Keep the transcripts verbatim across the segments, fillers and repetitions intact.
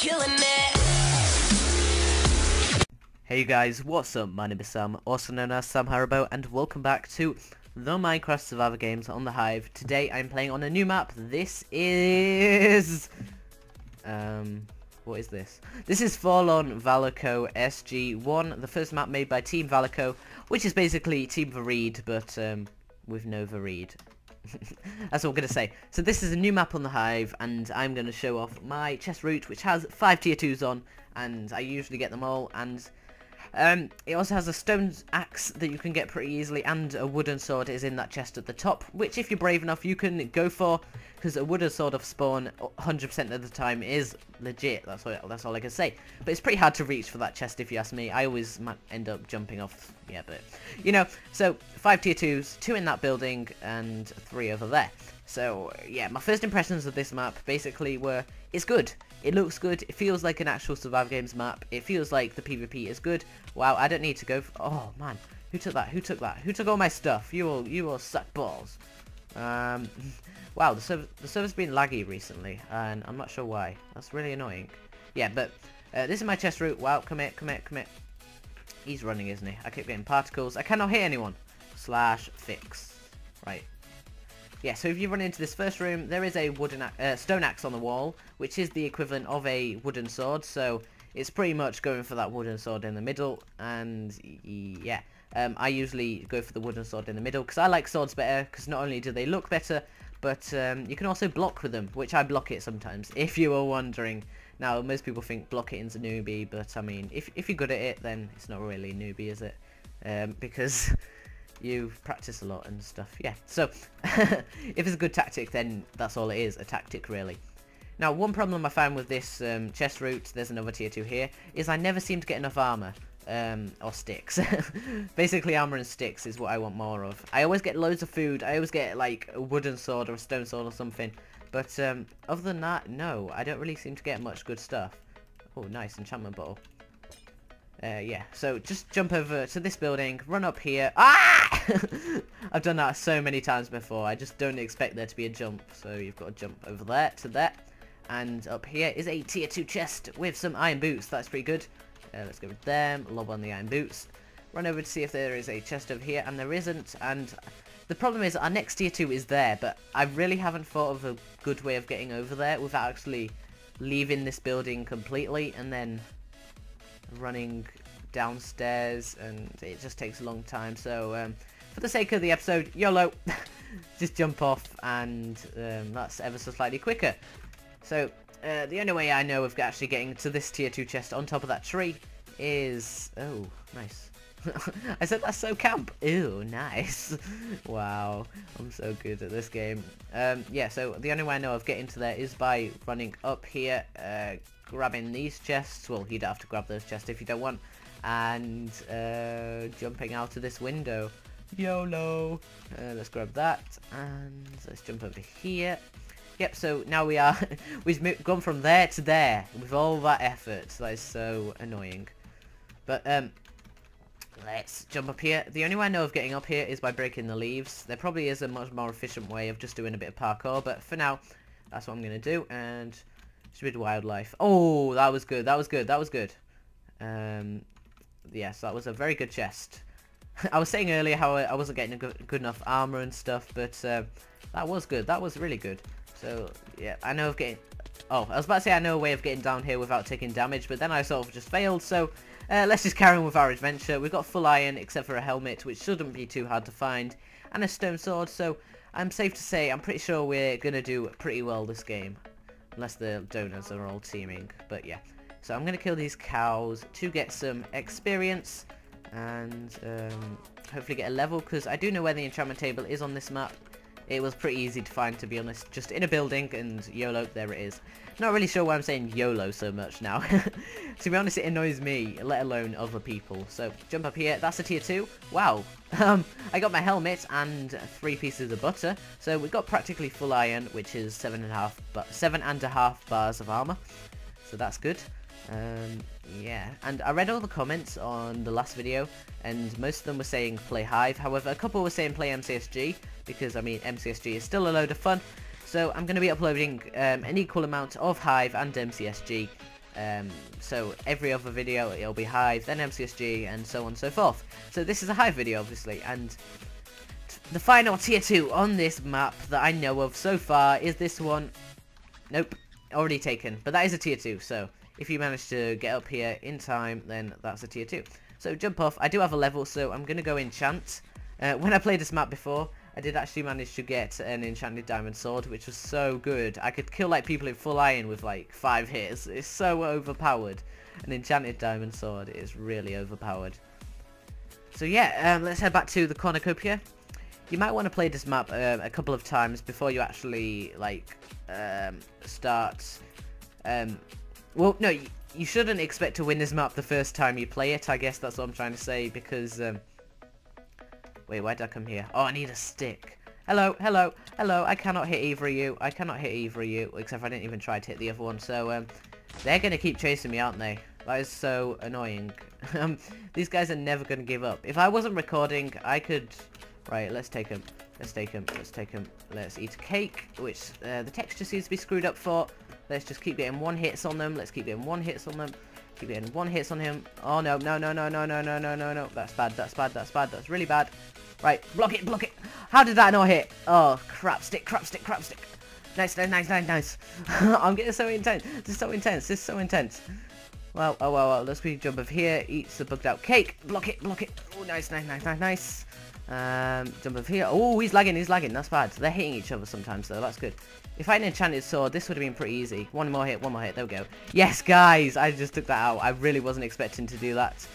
killing it. Hey guys, what's up? My name is Sam, also known as Sam Haribo, and welcome back to the Minecraft Survivor Games on the Hive. Today I'm playing on a new map. This is... Um... What is this? This is Forlon Valico S G one, the first map made by Team Valico, which is basically Team Vareide, but um, with no Vareide. That's what I'm going to say. So this is a new map on the Hive, and I'm going to show off my chest route, which has five tier twos on, and I usually get them all, and um, it also has a stone axe that you can get pretty easily, and a wooden sword is in that chest at the top, which if you're brave enough you can go for, because a wooden sword off spawn one hundred percent of the time is legit. That's all, that's all I can say. But it's pretty hard to reach for that chest if you ask me. I always end up jumping off. Yeah, but, you know, so five tier twos, two in that building, and three over there. So, yeah, my first impressions of this map basically were, it's good. It looks good. It feels like an actual Survivor Games map. It feels like the PvP is good. Wow, I don't need to go for, oh, man. Who took that? Who took that? Who took all my stuff? You all, you all suck balls. Um, wow, the, serv the server's been laggy recently, and I'm not sure why. That's really annoying. Yeah, but uh, this is my chest route. Wow, come here, come here, come here. He's running, isn't he? I keep getting particles. I cannot hit anyone. Slash fix. Right. Yeah, so if you run into this first room, there is a wooden a uh, stone axe on the wall, which is the equivalent of a wooden sword, so it's pretty much going for that wooden sword in the middle, and yeah. Um, I usually go for the wooden sword in the middle because I like swords better, because not only do they look better, but um, you can also block with them, which I block it sometimes, if you were wondering. Now, most people think block it is a newbie, but I mean, if, if you're good at it, then it's not really newbie, is it? Um, because you've practiced a lot and stuff, yeah. So, if it's a good tactic, then that's all it is, a tactic really. Now, one problem I found with this um, chest route, there's another tier two here, is I never seem to get enough armor. Um, or sticks. Basically armor and sticks is what I want more of. I always get loads of food. I always get like a wooden sword or a stone sword or something. But um, other than that, no. I don't really seem to get much good stuff. Oh, nice. Enchantment bottle. Uh, yeah. So just jump over to this building. Run up here. Ah! I've done that so many times before. I just don't expect there to be a jump. So you've got to jump over there to there. And up here is a tier two chest with some iron boots. That's pretty good. Uh, let's go with them, lob on the iron boots, run over to see if there is a chest over here, and there isn't, and the problem is our next tier two is there, but I really haven't thought of a good way of getting over there without actually leaving this building completely, and then running downstairs, and it just takes a long time, so um, for the sake of the episode, YOLO, just jump off, and um, that's ever so slightly quicker. So... Uh, the only way I know of actually getting to this tier two chest on top of that tree is... Oh, nice. I said that's so camp. Ew, nice. Wow, I'm so good at this game. Um, yeah, so the only way I know of getting to there is by running up here, uh, grabbing these chests. Well, you don't have to grab those chests if you don't want. And uh, jumping out of this window. YOLO. Uh, let's grab that. And let's jump over here. Yep, so now we are, we've gone from there to there with all that effort. That is so annoying. But, um, let's jump up here. The only way I know of getting up here is by breaking the leaves. There probably is a much more efficient way of just doing a bit of parkour, but for now, that's what I'm going to do. And just a bit of wildlife. Oh, that was good, that was good, that was good. Um, yes, that was a very good chest. I was saying earlier how I wasn't getting good enough armor and stuff, but uh, that was good, that was really good. So, yeah, I know of getting... Oh, I was about to say I know a way of getting down here without taking damage, but then I sort of just failed, so uh, let's just carry on with our adventure. We've got full iron, except for a helmet, which shouldn't be too hard to find, and a stone sword, so I'm safe to say I'm pretty sure we're going to do pretty well this game. Unless the donors are all teaming, but yeah. So I'm going to kill these cows to get some experience, and um, hopefully get a level, because I do know where the enchantment table is on this map. It was pretty easy to find, to be honest, just in a building, and YOLO, there it is. Not really sure why I'm saying YOLO so much now. To be honest, it annoys me, let alone other people. So, jump up here, that's a tier two. Wow, um, I got my helmet and three pieces of butter, so we've got practically full iron, which is seven and a half, but seven and a half bars of armor, so that's good. Um, yeah, and I read all the comments on the last video, and most of them were saying play Hive, however a couple were saying play M C S G, because I mean M C S G is still a load of fun, so I'm going to be uploading um, an equal amount of Hive and M C S G, Um, so every other video it'll be Hive, then M C S G, and so on and so forth. So this is a Hive video, obviously, and the final tier two on this map that I know of so far is this one. Nope, already taken, but that is a tier two, so if you manage to get up here in time, then that's a tier two. So jump off. I do have a level, so I'm going to go enchant. Uh, when I played this map before, I did actually manage to get an enchanted diamond sword, which was so good. I could kill like people in full iron with like five hits. It's so overpowered. An enchanted diamond sword is really overpowered. So yeah, um, let's head back to the cornucopia. You might want to play this map uh, a couple of times before you actually like um, start. Um, well, no, you, you shouldn't expect to win this map the first time you play it. I guess that's what I'm trying to say, because. Um, Wait, why did I come here? Oh, I need a stick. Hello, hello, hello. I cannot hit either of you. I cannot hit either of you. Except I didn't even try to hit the other one. So, um, they're going to keep chasing me, aren't they? That is so annoying. Um, these guys are never going to give up. If I wasn't recording, I could... Right, let's take them. Let's take them. Let's take them. Let's eat a cake, which uh, the texture seems to be screwed up for. Let's just keep getting one hits on them. Let's keep getting one hits on them. Keep getting one hits on him. Oh, no, no, no, no, no, no, no, no, no, no. That's bad. That's bad. That's bad. That's really bad. Right, block it, block it. How did that not hit? Oh, crap stick, crap stick, crap stick. Nice, nice, nice, nice, nice. I'm getting so intense. This is so intense. This is so intense. Well, oh, well, well. Let's quickly jump over here. Eats the bugged out cake. Block it, block it. Oh, nice, nice, nice, nice, nice. Um, jump over here. Oh, he's lagging, he's lagging. That's bad. They're hitting each other sometimes, though. That's good. If I had an enchanted sword, this would have been pretty easy. One more hit, one more hit. There we go. Yes, guys. I just took that out. I really wasn't expecting to do that.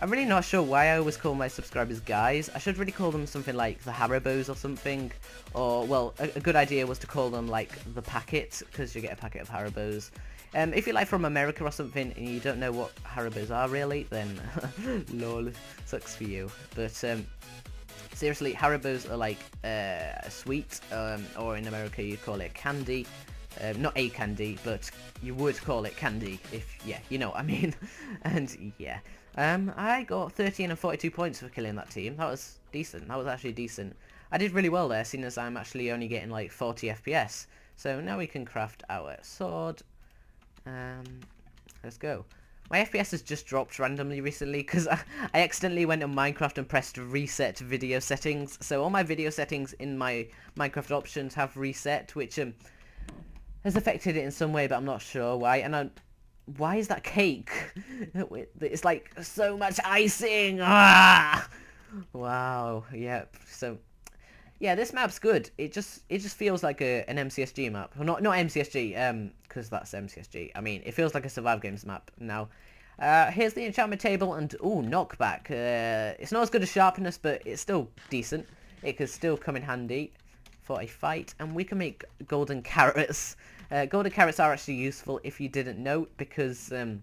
I'm really not sure why I always call my subscribers guys. I should really call them something like the Haribos or something. Or, well, a, a good idea was to call them, like, the packet, because you get a packet of Haribos. Um, if you're, like, from America or something and you don't know what Haribos are, really, then, lol, sucks for you. But, um... seriously, Haribos are like uh, sweet, um, or in America you'd call it candy. Um, not a candy, but you would call it candy if, yeah, you know what I mean. And yeah, um, I got thirteen and forty-two points for killing that team. That was decent. That was actually decent. I did really well there, seeing as I'm actually only getting like forty F P S. So now we can craft our sword. Um, let's go. My F P S has just dropped randomly recently because I, I accidentally went on Minecraft and pressed reset video settings. So all my video settings in my Minecraft options have reset, which um, has affected it in some way, but I'm not sure why. And I, why is that cake? It's like so much icing. Ah! Wow. Yep. So yeah, this map's good. It just it just feels like a an M C S G map. Well, not not M C S G. Um. Because that's M C S G. I mean, it feels like a survival games map now. Uh, here's the enchantment table and, ooh, knockback. Uh, it's not as good as sharpness, but it's still decent. It could still come in handy for a fight. And we can make golden carrots. Uh, golden carrots are actually useful if you didn't know, because um,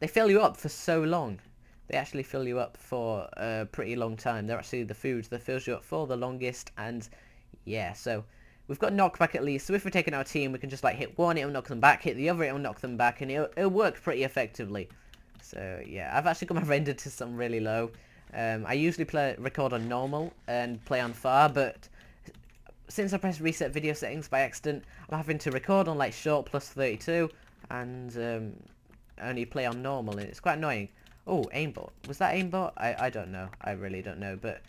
they fill you up for so long. They actually fill you up for a pretty long time. They're actually the food that fills you up for the longest. And, yeah, so... we've got knockback at least, so if we're taking our team, we can just like hit one, it'll knock them back, hit the other, it'll knock them back, and it'll, it'll work pretty effectively. So yeah, I've actually got my render to some really low. Um, I usually play record on normal and play on far, but since I pressed reset video settings by accident, I'm having to record on like short plus thirty-two and um, only play on normal, and it's quite annoying. Oh, aimbot. Was that aimbot? I, I don't know. I really don't know, but...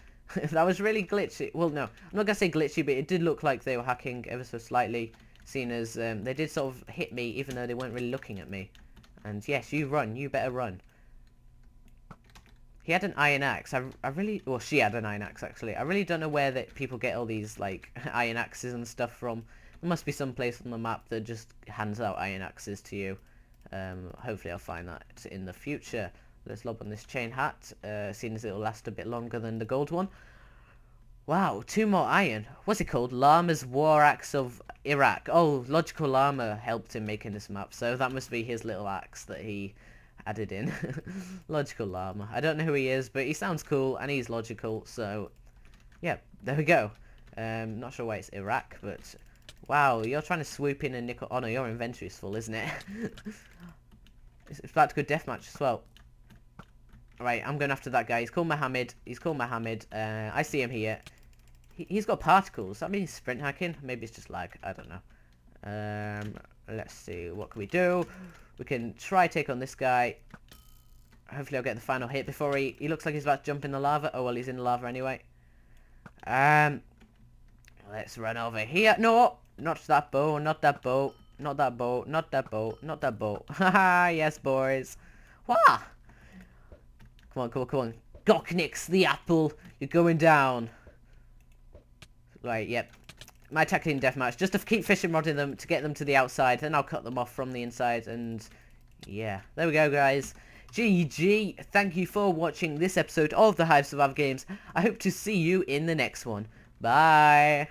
that was really glitchy. Well, no, I'm not going to say glitchy, but it did look like they were hacking ever so slightly, seeing as um, they did sort of hit me, even though they weren't really looking at me. And yes, you run. You better run. He had an iron axe. I, I really... well, she had an iron axe, actually. I really don't know where that people get all these, like, iron axes and stuff from. There must be some place on the map that just hands out iron axes to you. Um, hopefully I'll find that in the future. Let's lob on this chain hat, uh, seeing as it'll last a bit longer than the gold one. Wow, two more iron. What's it called? Llama's War Axe of Iraq. Oh, Logical Llama helped in making this map, so that must be his little axe that he added in. Logical Llama. I don't know who he is, but he sounds cool, and he's logical, so... yeah, there we go. Um, not sure why it's Iraq, but... wow, you're trying to swoop in and nickel... oh no, your inventory's full, isn't it? It's about to go deathmatch as well. Right, I'm going after that guy. He's called Mohammed. He's called Mohammed. Uh, I see him here. He, he's got particles. That means sprint hacking. Maybe it's just lag. I don't know. Um, let's see, what can we do? We can try take on this guy. Hopefully I'll get the final hit before he... He looks like he's about to jump in the lava. Oh, well, he's in the lava anyway. Um, let's run over here. No! Not that bow, not that bow. Not that bow, not that bow, not that bow. Haha, yes, boys. Wah! Come on, come on, come on. Goknix, the apple. You're going down. Right, yep. My tactic in deathmatch. Just to keep fishing rodding them to get them to the outside. Then I'll cut them off from the inside. And, yeah. There we go, guys. G G. Thank you for watching this episode of the Hive Survival Games. I hope to see you in the next one. Bye.